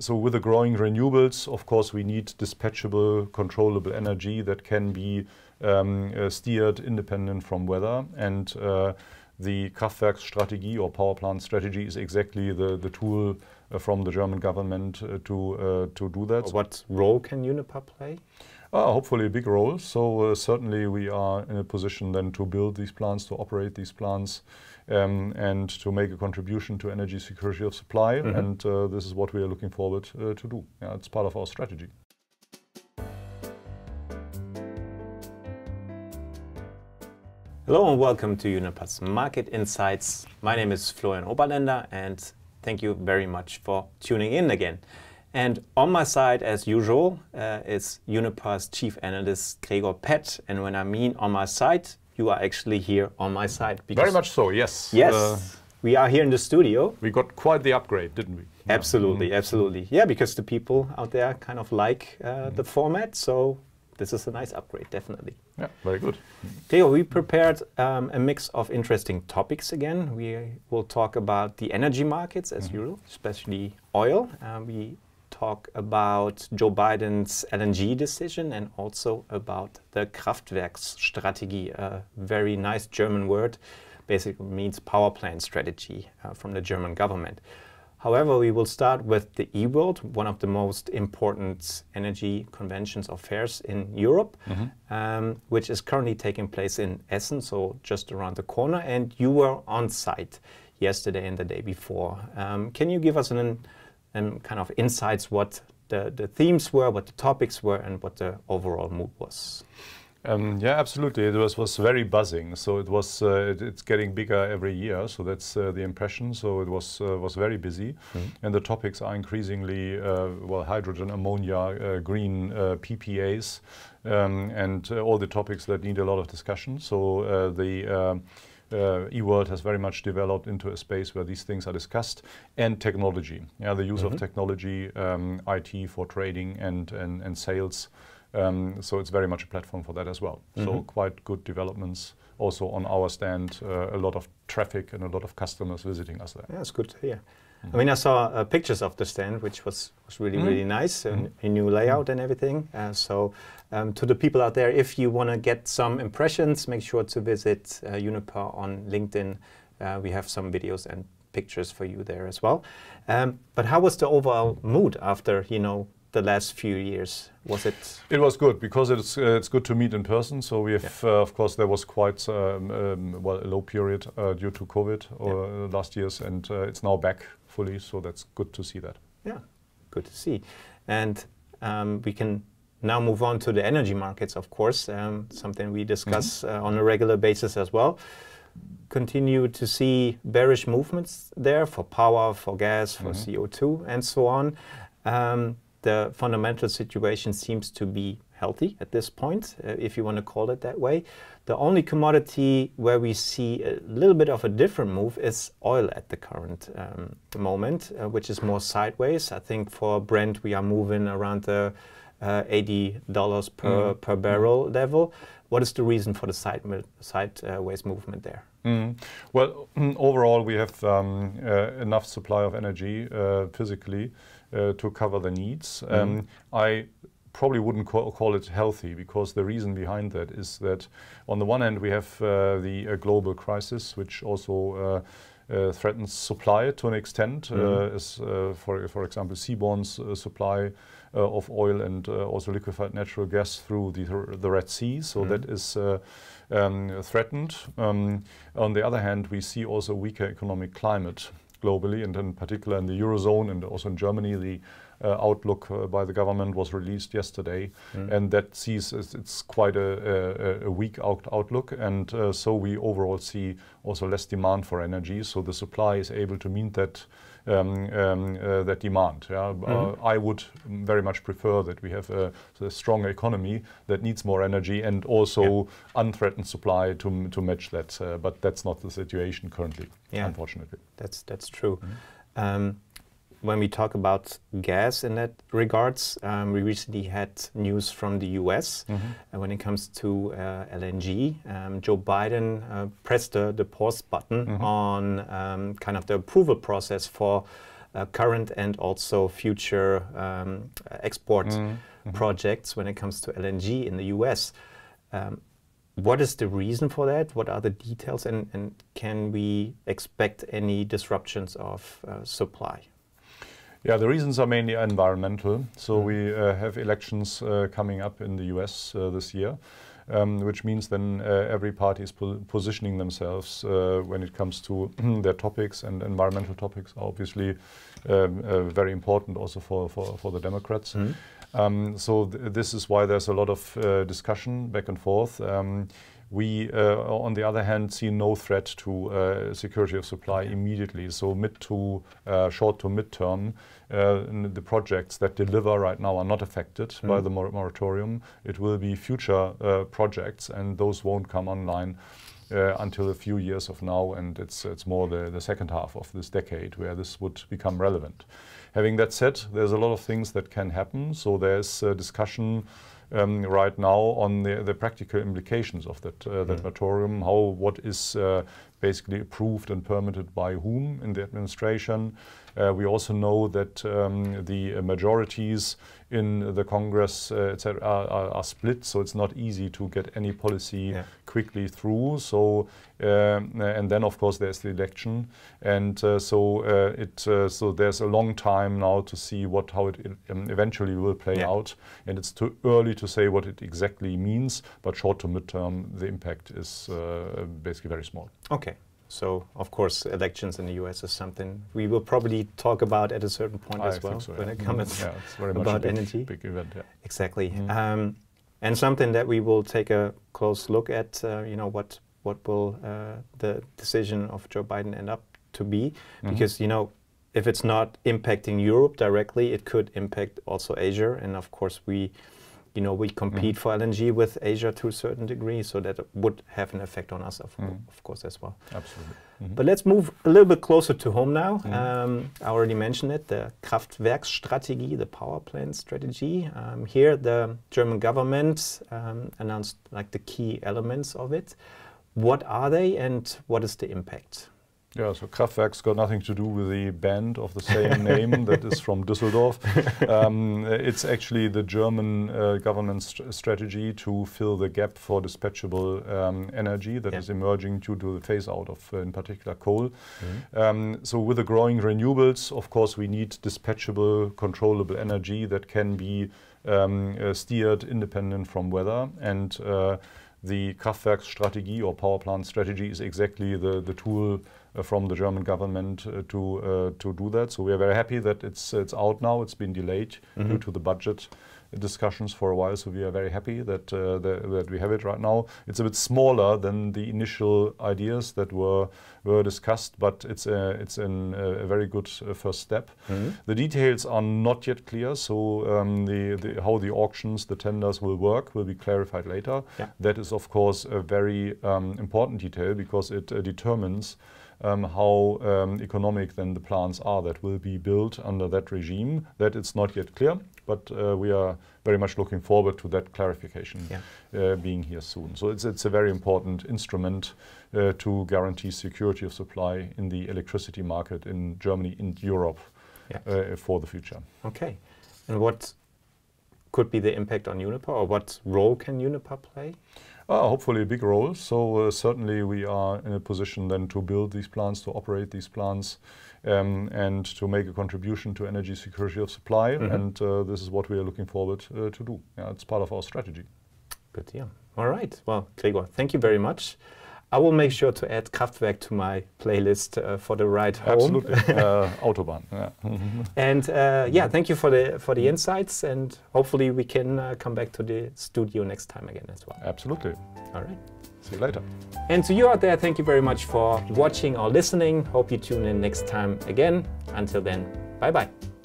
So with the growing renewables, of course, we need dispatchable, controllable energy that can be steered independent from weather. And the Kraftwerksstrategie or power plant strategy is exactly the tool from the German government to do that. What role can Uniper play? Hopefully a big role. So certainly we are in a position then to build these plants, to operate these plants, and to make a contribution to energy security of supply. Mm-hmm. And this is what we are looking forward to do. Yeah, it's part of our strategy. Hello and welcome to Uniper's Market Insights. My name is Florian Oberländer and thank you very much for tuning in again. And on my side, as usual, is Uniper's Chief Analyst Gregor Pett. And when I mean on my side, you are actually here on my side. Very much so, yes. Yes, we are here in the studio. We got quite the upgrade, didn't we? Absolutely, yeah. Absolutely. Yeah, because the people out there kind of like the format, so this is a nice upgrade, definitely. Yeah, very good. Theo, we prepared a mix of interesting topics again. We will talk about the energy markets as usual, especially oil. We talk about Joe Biden's LNG decision and also about the Kraftwerksstrategie, a very nice German word, basically means power plant strategy from the German government. However, we will start with the E-World, one of the most important energy conventions or fairs in Europe, which is currently taking place in Essen, so just around the corner. And you were on site yesterday and the day before. Can you give us an kind of insights what the themes were, what the topics were, and what the overall mood was? Yeah, absolutely. It was very buzzing. So it was it's getting bigger every year. So that's the impression. So it was very busy, and the topics are increasingly well, hydrogen, ammonia, green PPAs, and all the topics that need a lot of discussion. So the E-World has very much developed into a space where these things are discussed, and technology. Yeah, the use of technology, IT for trading and sales. So it's very much a platform for that as well. So quite good developments also on our stand, a lot of traffic and a lot of customers visiting us there. Yeah, it's good to hear. I mean, I saw pictures of the stand, which was really, really nice, a new layout and everything. So to the people out there, if you want to get some impressions, make sure to visit Uniper on LinkedIn. We have some videos and pictures for you there as well. But how was the overall mood after, you know, the last few years? Was it? It was good because it's good to meet in person. So we have, of course, there was quite well, a low period due to COVID last years, and it's now back fully. So that's good to see that. Yeah, good to see. And we can now move on to the energy markets, of course, something we discuss on a regular basis as well. Continue to see bearish movements there for power, for gas, for CO2, and so on. The fundamental situation seems to be healthy at this point, if you want to call it that way. The only commodity where we see a little bit of a different move is oil at the current moment, which is more sideways. I think for Brent, we are moving around the $80 per barrel level. What is the reason for the sideways movement there? Well, overall, we have enough supply of energy physically to cover the needs. I probably wouldn't call it healthy, because the reason behind that is that on the one hand we have the global crisis, which also threatens supply to an extent, as for example Seaborne's supply of oil and also liquefied natural gas through the Red Sea. So that is threatened. On the other hand, we see also weaker economic climate globally, and in particular in the Eurozone and also in Germany. The outlook by the government was released yesterday, and that sees it's quite a weak outlook, and so we overall see also less demand for energy. So the supply is able to meet that that demand. Yeah? I would very much prefer that we have a strong economy that needs more energy and also unthreatened supply to match that. But that's not the situation currently, unfortunately. That's true. When we talk about gas in that regards, we recently had news from the US when it comes to LNG. Joe Biden pressed the pause button on kind of the approval process for current and also future export projects when it comes to LNG in the US. What is the reason for that? What are the details, and can we expect any disruptions of supply? Yeah, the reasons are mainly environmental. So we have elections coming up in the US this year, which means then every party is positioning themselves when it comes to their topics, and environmental topics are obviously very important also for the Democrats. So this is why there's a lot of discussion back and forth. We, on the other hand, see no threat to security of supply immediately. So mid to short to mid-term, the projects that deliver right now are not affected by the moratorium. It will be future projects, and those won't come online until a few years of now, and it's more the second half of this decade where this would become relevant. Having that said, there's a lot of things that can happen. So there's discussion right now on the practical implications of that that moratorium. What is basically approved and permitted by whom in the administration. We also know that the majorities in the Congress etc. are split, so it's not easy to get any policy quickly through. So and then of course there's the election, and so there's a long time now to see how it eventually will play out, and it's too early to say what it exactly means. But short to mid-term, the impact is basically very small. Okay. So, of course, elections in the US is something we will probably talk about at a certain point as well when it comes about energy. Big event, yeah. Exactly. And something that we will take a close look at, you know, what will the decision of Joe Biden end up to be? Because, you know, if it's not impacting Europe directly, it could impact also Asia. And, of course, we compete for LNG with Asia to a certain degree, so that would have an effect on us, of course, as well. Absolutely. But let's move a little bit closer to home now. I already mentioned it, the Kraftwerksstrategie, the power plant strategy. Here, the German government announced like the key elements of it. What are they, and what is the impact? Yeah, so Kraftwerk's got nothing to do with the band of the same name that is from Düsseldorf. It's actually the German government's strategy to fill the gap for dispatchable energy that is emerging due to the phase out of, in particular, coal. So with the growing renewables, of course, we need dispatchable, controllable energy that can be steered independent from weather. And the Kraftwerksstrategie or power plant strategy is exactly the tool from the German government to do that. So we are very happy that it's out now. It's been delayed due to the budget discussions for a while. So we are very happy that that we have it right now. It's a bit smaller than the initial ideas that were discussed, but it's a very good first step. The details are not yet clear. So how the auctions, the tenders will work will be clarified later. That is of course a very important detail, because it determines how economic then the plants are that will be built under that regime. That it's not yet clear, but we are very much looking forward to that clarification being here soon. So it's a very important instrument to guarantee security of supply in the electricity market in Germany, in Europe, for the future. Okay, and what could be the impact on Uniper, or what role can Uniper play? Hopefully a big role. So certainly we are in a position then to build these plants, to operate these plants, and to make a contribution to energy security of supply. And this is what we are looking forward to do. Yeah, it's part of our strategy. Good deal. All right. Well, Gregor, thank you very much. I will make sure to add Kraftwerk to my playlist for the ride home. Absolutely. Autobahn. Yeah. And yeah, thank you for the insights, and hopefully we can come back to the studio next time again as well. Absolutely. All right. See you later. And to you out there, thank you very much for watching or listening. Hope you tune in next time again. Until then, bye-bye.